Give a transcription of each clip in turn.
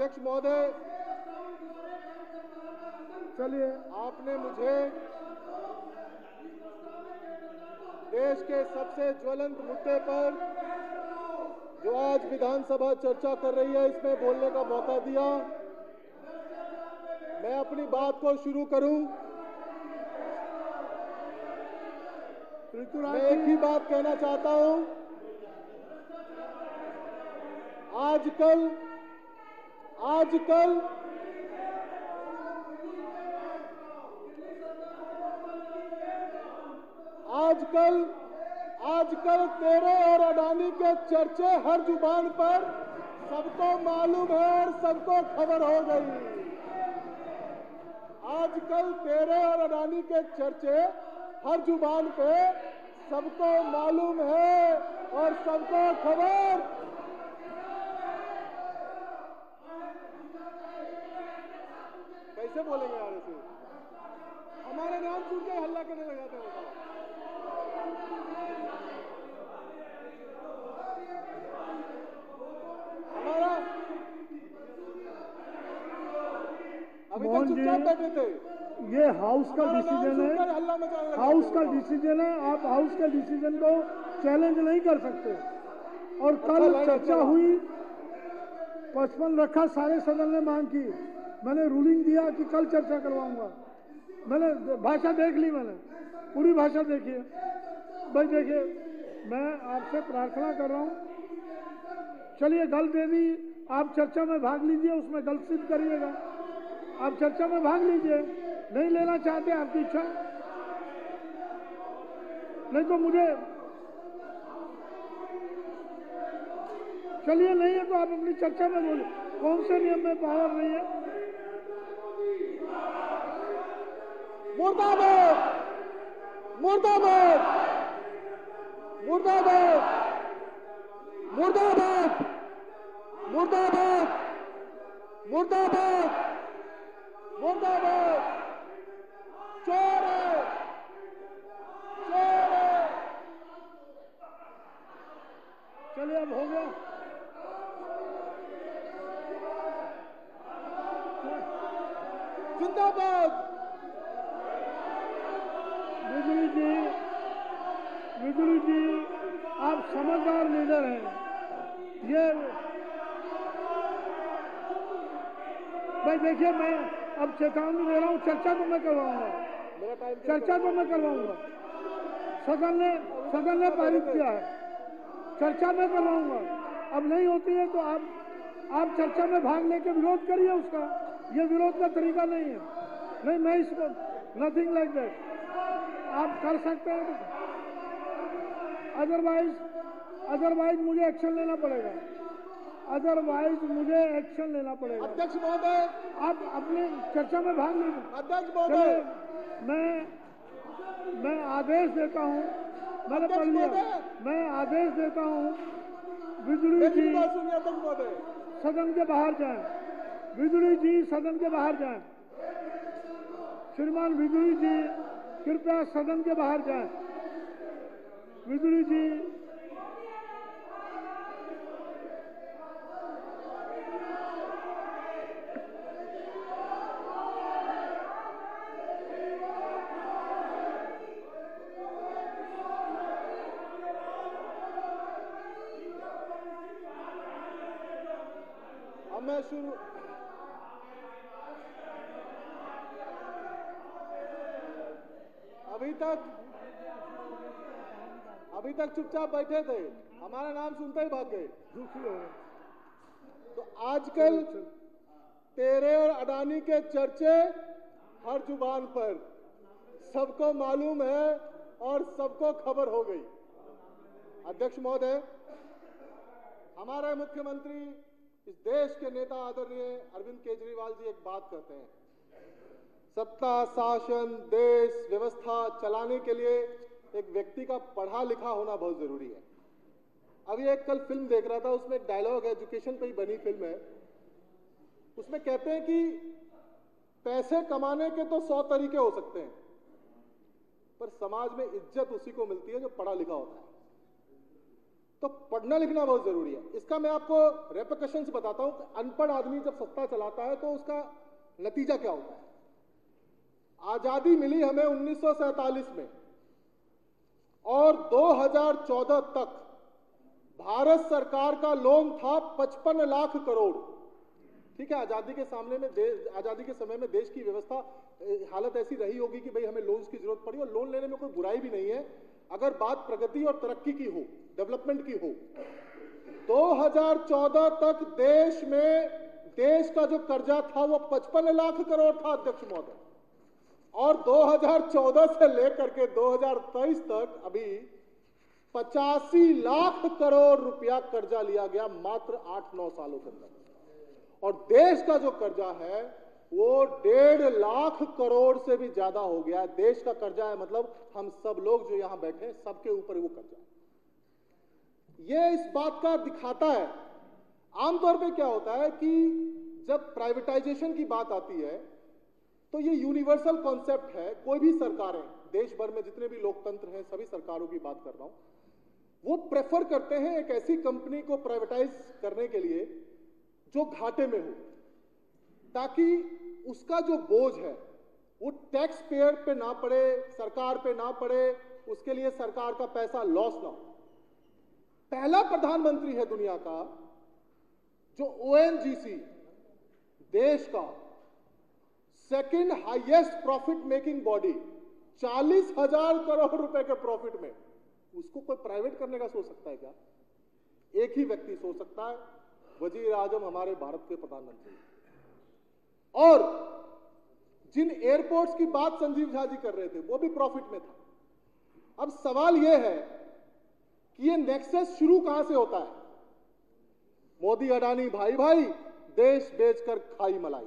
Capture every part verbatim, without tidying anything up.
अध्यक्ष महोदय, चलिए आपने मुझे देश के सबसे ज्वलंत मुद्दे पर जो आज विधानसभा चर्चा कर रही है इसमें बोलने का मौका दिया। मैं अपनी बात को शुरू करूं। मैं एक ही बात कहना चाहता हूं, आजकल आजकल आजकल आजकल तेरे और अडानी के चर्चे हर जुबान पर सबको मालूम है और सबको खबर हो गई। आजकल तेरे और अडानी के चर्चे हर जुबान पे सबको मालूम है और सबको खबर। कैसे बोलेंगे यार इसे? हमारे नाम सुन के हल्ला करने लगाते हैं। हमारा अभी तक चुपचाप बैठे थे। ये हाउस का डिसीजन है, हाउस का डिसीजन है। आप हाउस के डिसीजन को चैलेंज नहीं कर सकते। और कल चर्चा हुई, पचपन रखा, सारे सदन ने मांग की। मैंने रूलिंग दिया कि कल चर्चा करवाऊंगा। मैंने भाषा देख ली, मैंने पूरी भाषा देखी है। भाई देखिए, मैं आपसे प्रार्थना कर रहा हूँ, चलिए गलत दे दी, आप चर्चा में भाग लीजिए, उसमें गलत सिद्ध करिएगा, आप चर्चा में भाग लीजिए। नहीं लेना चाहते आपकी इच्छा, नहीं तो मुझे, चलिए नहीं है तो आप अपनी चर्चा में बोलिए। कौन से नियम में पावर नहीं है? मुर्दाबाद, मुर्दाबाद, मुर्दाबाद, मुर्दाबाद, मुर्दाबाद, मुर्दाबाद, मुर्दाबाद। चोर है, चोर है। चलिए अब हो गया। जिंदाबाद। विदुरी जी, विदुरी जी, आप समझदार लीडर हैं। ये भाई देखिए, मैं अब चेतावनी दे रहा हूँ, चर्चा तो मैं करवाऊंगा, चर्चा तो मैं करवाऊंगा। सदन ने सदन ने पारित किया है, चर्चा मैं करवाऊंगा। अब नहीं होती है तो आप आप चर्चा में भाग लेके विरोध करिए उसका। ये विरोध का तरीका नहीं है। नहीं, मैं इसको नथिंग लाइक दैट। आप कर सकते हैं, अदरवाइज अदरवाइज मुझे एक्शन लेना पड़ेगा, अदरवाइज मुझे एक्शन लेना पड़ेगा। अध्यक्ष महोदय, आप अपने चर्चा में भाग लीजिए। अध्यक्ष महोदय, मैं मैं आदेश देता हूँ, मैंने पढ़ लिया, मैं आदेश देता हूँ विदुरी जी सदन के बाहर जाएं। विदुरी जी सदन के बाहर जाएं। श्रीमान विदुरी जी कृपया सदन के बाहर जाएं। विदुरी जी, अब मैं शुरू अभी तक अभी तक चुपचाप बैठे थे, हमारा नाम सुनते ही भाग गए। तो आजकल तेरे और अडानी के चर्चे हर जुबान पर सबको मालूम है और सबको खबर हो गई। अध्यक्ष महोदय, हमारे मुख्यमंत्री, इस देश के नेता आदरणीय अरविंद केजरीवाल जी एक बात कहते हैं, सत्ता, शासन, देश, व्यवस्था चलाने के लिए एक व्यक्ति का पढ़ा लिखा होना बहुत जरूरी है। अभी एक कल फिल्म देख रहा था, उसमें एक डायलॉग है, एजुकेशन पे ही बनी फिल्म है। उसमें कहते हैं कि पैसे कमाने के तो सौ तरीके हो सकते हैं, पर समाज में इज्जत उसी को मिलती है जो पढ़ा लिखा होता है। तो पढ़ना लिखना बहुत जरूरी है। इसका मैं आपको रेपरकशंस बताता हूं। अनपढ़ आदमी जब सत्ता चलाता है तो उसका नतीजा क्या होता है। आजादी मिली हमें उन्नीस सौ सैतालीस में और दो हज़ार चौदह तक भारत सरकार का लोन था पचपन लाख करोड़। ठीक है, आजादी के सामने में देश, आजादी के समय में देश की व्यवस्था हालत ऐसी रही होगी कि भाई हमें लोन्स की जरूरत पड़ी और लोन लेने में कोई बुराई भी नहीं है अगर बात प्रगति और तरक्की की हो, डेवलपमेंट की हो। दो हज़ार चौदह तक देश में देश का जो कर्जा था वो पचपन लाख करोड़ था अध्यक्ष महोदय, और दो हज़ार चौदह से लेकर के दो हज़ार तेईस तक अभी पचासी लाख करोड़ रुपया कर्जा लिया गया मात्र आठ नौ सालों के अंदर, और देश का जो कर्जा है वो डेढ़ लाख करोड़ से भी ज्यादा हो गया। देश का कर्जा है मतलब हम सब लोग जो यहां बैठे हैं सबके ऊपर वो कर्जा है। ये इस बात का दिखाता है। आमतौर पे क्या होता है कि जब प्राइवेटाइजेशन की बात आती है तो ये यूनिवर्सल कॉन्सेप्ट है। कोई भी सरकारें, देश भर में जितने भी लोकतंत्र हैं सभी सरकारों की बात कर रहा हूं, वो प्रेफर करते हैं एक ऐसी कंपनी को प्राइवेटाइज करने के लिए जो घाटे में हो, ताकि उसका जो बोझ है वो टैक्स पेयर पे ना पड़े, सरकार पे ना पड़े, उसके लिए सरकार का पैसा लॉस ना हो। पहला प्रधानमंत्री है दुनिया का जो ओ एन जी सी, देश का second highest profit making body, चालीस हजार करोड़ रुपए के प्रॉफिट में, उसको कोई प्राइवेट करने का सोच सकता है क्या? एक ही व्यक्ति सोच सकता है, वजीर आजम हमारे भारत के प्रधानमंत्री। और जिन एयरपोर्ट्स की बात संजीव झा जी कर रहे थे वो भी प्रॉफिट में था। अब सवाल यह है कि ये नेक्सस शुरू कहां से होता है? मोदी अडानी भाई भाई, देश बेचकर खाई मलाई।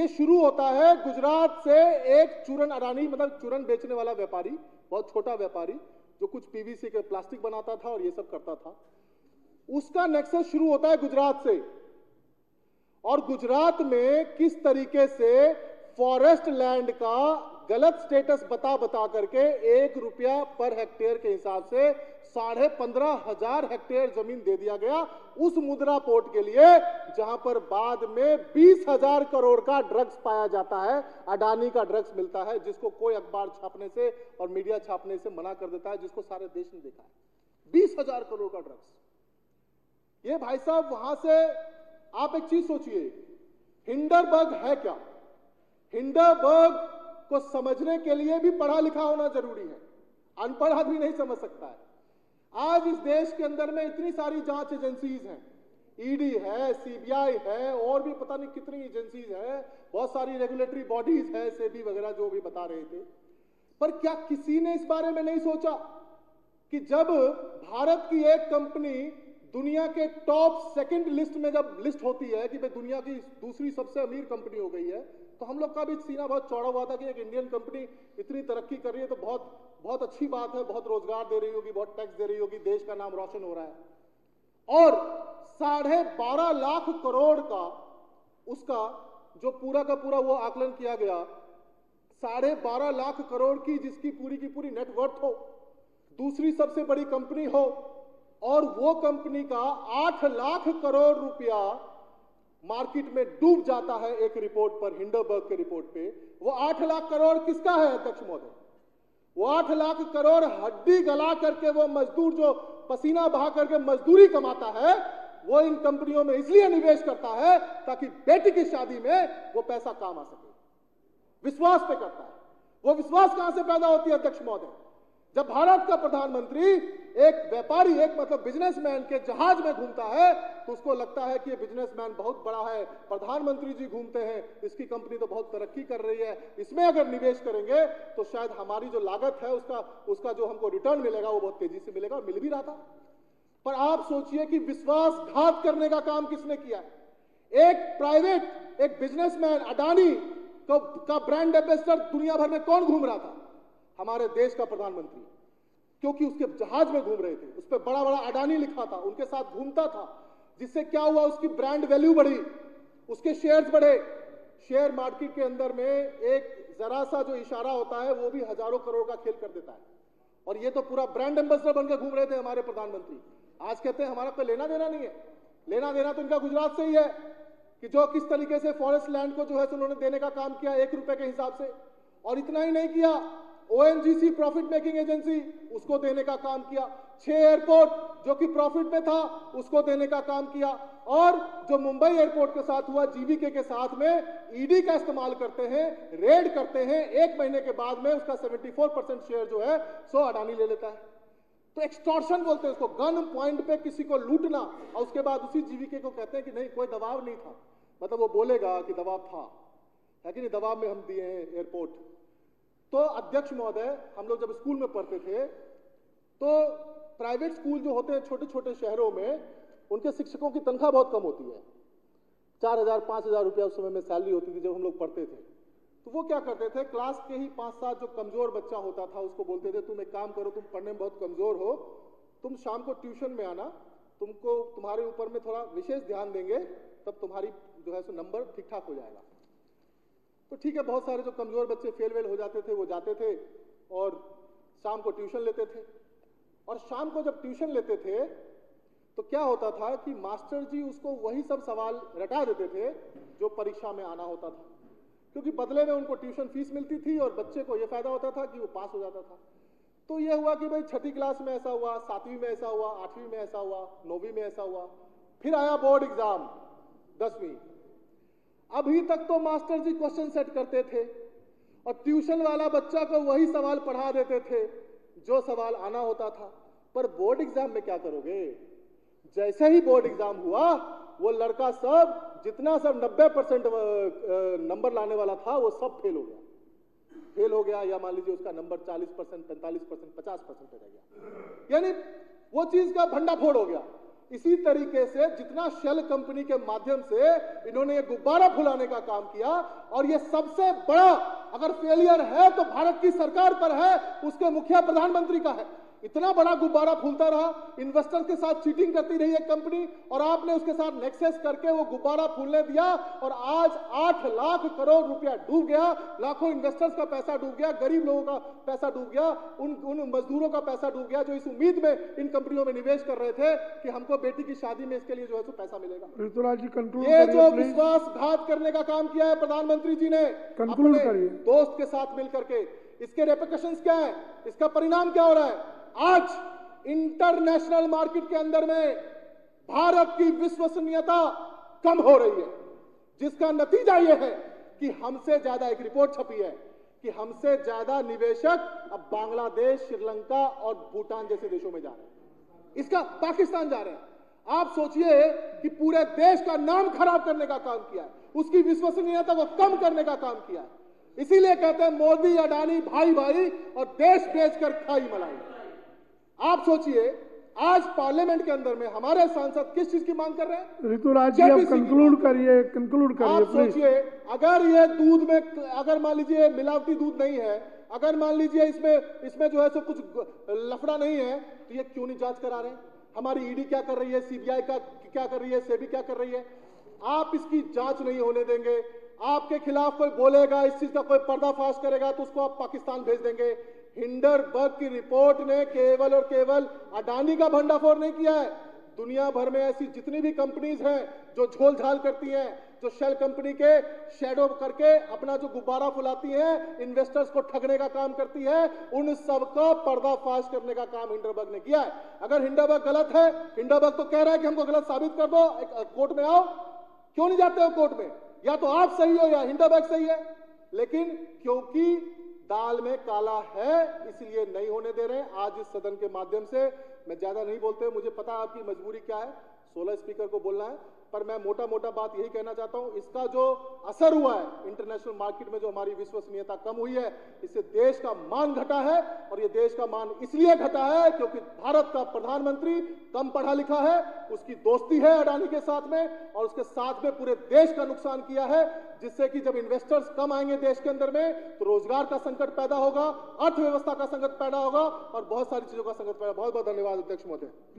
ये शुरू होता है गुजरात से एक चूरन अडानी, मतलब चूरन बेचने वाला व्यापारी, बहुत छोटा व्यापारी जो कुछ पी वी सी के प्लास्टिक बनाता था और ये सब करता था। उसका नेक्सस शुरू होता है गुजरात से, और गुजरात में किस तरीके से फॉरेस्ट लैंड का गलत स्टेटस बता बता करके एक रुपया पर हेक्टेयर के हिसाब से साढ़े पंद्रह हजार हेक्टेयर जमीन दे दिया गया उस मुद्रा पोर्ट के लिए जहां पर बाद में बीस हजार करोड़ का ड्रग्स पाया जाता है, अडानी का ड्रग्स मिलता है, जिसको कोई अखबार छापने से और मीडिया छापने से मना कर देता है, जिसको सारे देश ने देखा है। बीस हजार करोड़ का ड्रग्स। ये भाई साहब, वहां से आप एक चीज सोचिए, हिंडनबर्ग है क्या? हिंडनबर्ग को समझने के लिए भी पढ़ा लिखा होना जरूरी है, अनपढ़ आदमी नहीं समझ सकता है। आज इस देश के अंदर में इतनी सारी जांच एजेंसीज हैं, ई डी है, सी बी आई है, और भी पता नहीं कितनी एजेंसीज हैं, बहुत सारी रेगुलेटरी बॉडीज है, सेबी वगैरह जो भी बता रहे थे। पर क्या किसी ने इस बारे में नहीं सोचा कि जब भारत की एक कंपनी दुनिया के टॉप सेकंड लिस्ट में जब लिस्ट होती है कि भाई दुनिया की दूसरी सबसे अमीर कंपनी हो गई है, तो हम लोग का भी सीना बहुत चौड़ा हुआ था कि एक इंडियन कंपनी इतनी तरक्की कर रही है तो बहुत बहुत अच्छी बात है, बहुत रोजगार दे रही होगी, बहुत टैक्स दे रही होगी, देश का नाम रोशन हो रहा है। और साढ़े बारह लाख करोड़ का उसका जो पूरा का पूरा वो आकलन किया गया, साढ़े बारह लाख करोड़ की जिसकी पूरी की पूरी नेटवर्थ हो, दूसरी सबसे बड़ी कंपनी हो, और वो कंपनी का आठ लाख करोड़ रुपया मार्केट में डूब जाता है एक रिपोर्ट पर, हिंडनबर्ग के रिपोर्ट पे। वो आठ लाख करोड़ किसका है अध्यक्ष महोदय? वो आठ लाख करोड़ हड्डी गला करके वो मजदूर जो पसीना बहा करके मजदूरी कमाता है, वो इन कंपनियों में इसलिए निवेश करता है ताकि बेटी की शादी में वो पैसा काम आ सके। विश्वास पे करता है। वो विश्वास कहां से पैदा होती है अध्यक्ष महोदय? जब भारत का प्रधानमंत्री एक व्यापारी, एक मतलब बिजनेसमैन के जहाज में घूमता है तो उसको लगता है कि ये बिजनेसमैन बहुत बड़ा है, प्रधानमंत्री जी घूमते हैं, इसकी कंपनी तो बहुत तरक्की कर रही है, इसमें अगर निवेश करेंगे तो शायद हमारी जो लागत है उसका उसका जो हमको रिटर्न मिलेगा वो बहुत तेजी से मिलेगा, मिल भी रहा था। पर आप सोचिए कि विश्वासघात करने का काम किसने किया? एक प्राइवेट, एक बिजनेसमैन अडानी का, का ब्रांड एम्बेसडर दुनिया भर में कौन घूम रहा था? हमारे देश का प्रधानमंत्री, क्योंकि उसके जहाज में घूम रहे थे, उस पर बड़ा बड़ा अडानी लिखा था, उनके साथ घूमता था, जिससे क्या हुआ? उसकी ब्रांड वैल्यू बढ़ी, उसके शेयर्स बढ़े। शेयर मार्केट के अंदर में एक जरा सा जो इशारा होता है वो भी हजारों करोड़ का खेल कर देता है। और ये तो पूरा ब्रांड एम्बेसडर बनकर घूम रहे थे हमारे प्रधानमंत्री। आज कहते हैं हमारा कोई लेना देना नहीं है। लेना देना तो इनका गुजरात से ही है कि जो किस तरीके से फॉरेस्ट लैंड को जो है उन्होंने देने का काम किया एक रुपए के हिसाब से। और इतना ही नहीं किया, ओएनजीसी प्रॉफिट मेकिंग एजेंसी उसको देने का काम किया, छह एयरपोर्ट जो कि प्रॉफिट में था उसको देने का काम किया, और जो मुंबई एयरपोर्ट के साथ हुआ जीवीके के साथ में ईडी का इस्तेमाल करते हैं, रेड करते हैं, एक महीने के बाद में उसका चौहत्तर परसेंट शेयर जो है सो अडानी ले लेता है। तो एक्सटॉर्शन बोलते हैं उसको, गन पॉइंट पे किसी को लूटना, और उसके बाद उसी जीवीके को कहते हैं कि नहीं कोई दबाव नहीं था। मतलब वो बोलेगा कि दबाव था, लेकिन दबाव में हम दिए हैं एयरपोर्ट। तो अध्यक्ष महोदय, हम लोग जब स्कूल में पढ़ते थे तो प्राइवेट स्कूल जो होते हैं छोटे छोटे शहरों में, उनके शिक्षकों की तनख्वाह बहुत कम होती है, चार हजार पाँच हजार रुपया उस समय में सैलरी होती थी जब हम लोग पढ़ते थे। तो वो क्या करते थे, क्लास के ही पाँच सात जो कमजोर बच्चा होता था उसको बोलते थे तुम एक काम करो, तुम पढ़ने में बहुत कमजोर हो, तुम शाम को ट्यूशन में आना, तुमको तुम्हारे ऊपर में थोड़ा विशेष ध्यान देंगे, तब तुम्हारी जो है सो नंबर ठीक ठाक हो जाएगा। तो ठीक है, बहुत सारे जो कमजोर बच्चे फेल वेल हो जाते थे वो जाते थे और शाम को ट्यूशन लेते थे। और शाम को जब ट्यूशन लेते थे तो क्या होता था कि मास्टर जी उसको वही सब सवाल रटा देते थे जो परीक्षा में आना होता था, क्योंकि बदले में उनको ट्यूशन फीस मिलती थी और बच्चे को ये फायदा होता था कि वो पास हो जाता था। तो ये हुआ कि भाई छठी क्लास में ऐसा हुआ, सातवीं में ऐसा हुआ, आठवीं में ऐसा हुआ, नौवीं में ऐसा हुआ, फिर आया बोर्ड एग्जाम दसवीं। अभी तक तो मास्टर जी क्वेश्चन सेट करते थे और ट्यूशन वाला बच्चा को वही सवाल पढ़ा देते थे जो सवाल आना होता था। पर बोर्ड एग्जाम में क्या करोगे, जैसे ही बोर्ड एग्जाम हुआ वो लड़का सब जितना सब नब्बे परसेंट नंबर लाने वाला था वो सब फेल हो गया, फेल हो गया या मान लीजिए उसका नंबर चालीस परसेंट, पैंतालीस परसेंट, पचास परसेंट रह गया, यानी वो चीज का भंडाफोड़ हो गया। इसी तरीके से जितना शेल कंपनी के माध्यम से इन्होंने ये गुब्बारा फुलाने का काम किया, और ये सबसे बड़ा अगर फेलियर है तो भारत की सरकार पर है, उसके मुखिया प्रधानमंत्री का है। इतना बड़ा गुब्बारा फूलता रहा, इन्वेस्टर के साथ चीटिंग करती रही है कंपनी, और आपने उसके साथ नेक्सेस करके वो गुब्बारा फूलने दिया, और आज आठ लाख करोड़ रुपया डूब गया, लाखों इन्वेस्टर्स का पैसा डूब गया, गरीब लोगों का पैसा डूब गया, उन उन मजदूरों का पैसा डूब गया जो इस उम्मीद में इन कंपनियों में निवेश कर रहे थे कि हमको बेटी की शादी में इसके लिए जो है सो पैसा मिलेगा। ये जो विश्वासघात करने का काम किया है प्रधानमंत्री जी ने अपने दोस्त के साथ मिलकर के, इसके रेपरकशंस क्या है, इसका परिणाम क्या हो रहा है? आज इंटरनेशनल मार्केट के अंदर में भारत की विश्वसनीयता कम हो रही है, जिसका नतीजा यह है कि हमसे ज्यादा, एक रिपोर्ट छपी है कि हमसे ज्यादा निवेशक अब बांग्लादेश, श्रीलंका और भूटान जैसे देशों में जा रहे हैं, इसका पाकिस्तान जा रहे हैं। आप सोचिए कि पूरे देश का नाम खराब करने का काम किया है, उसकी विश्वसनीयता को कम करने का काम किया है। इसीलिए कहते हैं मोदी अडानी भाई भाई और देश बेचकर खाई मलाई। आप सोचिए आज पार्लियामेंट के अंदर में हमारे सांसद किस चीज की मांग कर रहे हैं? ऋतुराज जी आप कंक्लूड करिए, कंक्लूड करिए। आप सोचिए अगर ये दूध में, अगर मान लीजिए मिलावटी दूध नहीं है, अगर मान लीजिए इसमें इसमें जो है सो कुछ लफड़ा नहीं है, तो ये क्यों नहीं जांच करा रहे? हमारी ईडी क्या कर रही है, सीबीआई का क्या कर रही है, सेबी क्या कर रही है? आप इसकी जांच नहीं होने देंगे। आपके खिलाफ कोई बोलेगा, इस चीज का कोई पर्दाफाश करेगा तो उसको आप पाकिस्तान भेज देंगे। हिंडनबर्ग की रिपोर्ट ने केवल और केवल अडानी का भंडाफोड़ नहीं किया है, दुनिया भर में ऐसी जितनी भी कंपनीज हैं जो झोल झाल करती हैं, जो शेल कंपनी के शेडो करके अपना जो गुब्बारा फुलाती हैं, इन्वेस्टर्स को ठगने का काम करती है, उन सबका पर्दाफाश करने का काम हिंडनबर्ग ने किया है। अगर हिंडनबर्ग गलत है, हिंडनबर्ग तो कह रहा है कि हमको गलत साबित कर दो, कोर्ट में आओ, क्यों नहीं जाते हो कोर्ट में? या तो आप सही हो या हिंडनबर्ग सही है, लेकिन क्योंकि दाल में काला है इसलिए नहीं होने दे रहे हैं। आज इस सदन के माध्यम से, मैं ज्यादा नहीं बोलते, मुझे पता है आपकी मजबूरी क्या है, सोलह स्पीकर को बोलना है, पर मैं मोटा मोटा बात यही कहना चाहता हूं, इसका जो असर हुआ है इंटरनेशनल मार्केट में, जो हमारी विश्वसनीयता कम हुई है, इससे देश का मान घटा है। और ये देश का मान इसलिए घटा है क्योंकि भारत का प्रधानमंत्री कम पढ़ा लिखा है, उसकी दोस्ती है अडानी के साथ में, और उसके साथ में पूरे देश का नुकसान किया है, जिससे कि जब इन्वेस्टर्स कम आएंगे देश के अंदर में तो रोजगार का संकट पैदा होगा, अर्थव्यवस्था का संकट पैदा होगा, और बहुत सारी चीजों का संकट पैदा। बहुत बहुत धन्यवाद अध्यक्ष महोदय।